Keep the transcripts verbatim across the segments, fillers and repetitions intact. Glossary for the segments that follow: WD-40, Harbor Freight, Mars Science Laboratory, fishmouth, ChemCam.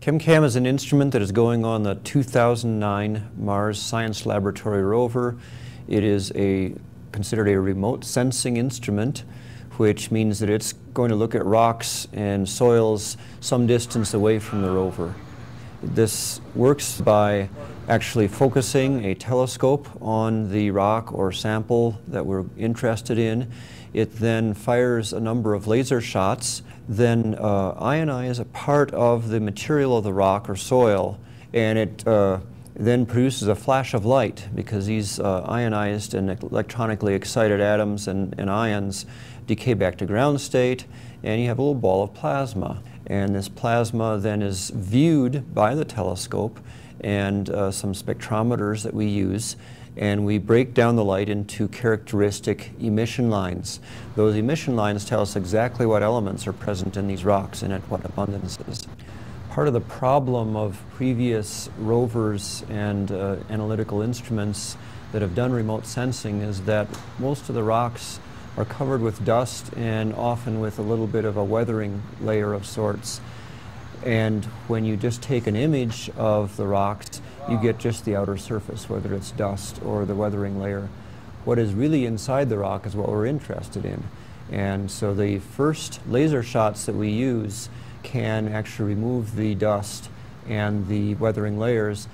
ChemCam is an instrument that is going on the two thousand nine Mars Science Laboratory rover. It is a, considered a remote sensing instrument, which means that it's going to look at rocks and soils some distance away from the rover. This works by actually focusing a telescope on the rock or sample that we're interested in. It then fires a number of laser shots, then uh, ionize a part of the material of the rock or soil, and it uh, then produces a flash of light, because these uh, ionized and electronically excited atoms and, and ions decay back to ground state, and you have a little ball of plasma. And this plasma then is viewed by the telescope and uh, some spectrometers that we use, and we break down the light into characteristic emission lines. Those emission lines tell us exactly what elements are present in these rocks and at what abundances. Part of the problem of previous rovers and uh, analytical instruments that have done remote sensing is that most of the rocks are covered with dust and often with a little bit of a weathering layer of sorts. And when you just take an image of the rocks, you get just the outer surface, whether it's dust or the weathering layer. What is really inside the rock is what we're interested in. And so the first laser shots that we use can actually remove the dust and the weathering layers.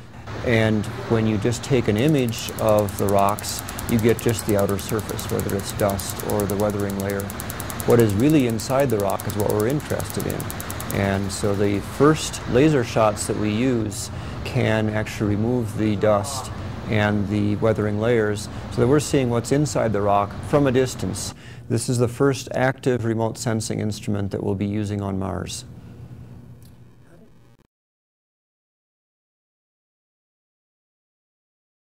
And when you just take an image of the rocks, you get just the outer surface, whether it's dust or the weathering layer. What is really inside the rock is what we're interested in. And so the first laser shots that we use can actually remove the dust and the weathering layers, so that we're seeing what's inside the rock from a distance. This is the first active remote sensing instrument that we'll be using on Mars.